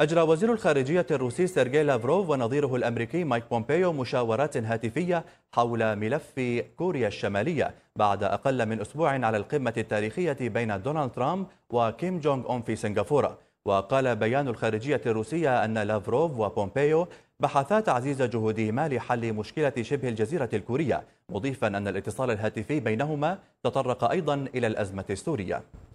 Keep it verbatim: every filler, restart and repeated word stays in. أجرى وزير الخارجية الروسي سيرغي لافروف ونظيره الأمريكي مايك بومبيو مشاورات هاتفية حول ملف كوريا الشمالية بعد أقل من أسبوع على القمة التاريخية بين دونالد ترامب وكيم جونغ أون في سنغافورة. وقال بيان الخارجية الروسية أن لافروف وبومبيو بحثا تعزيز جهودهما لحل مشكلة شبه الجزيرة الكورية، مضيفا أن الاتصال الهاتفي بينهما تطرق أيضا إلى الأزمة السورية.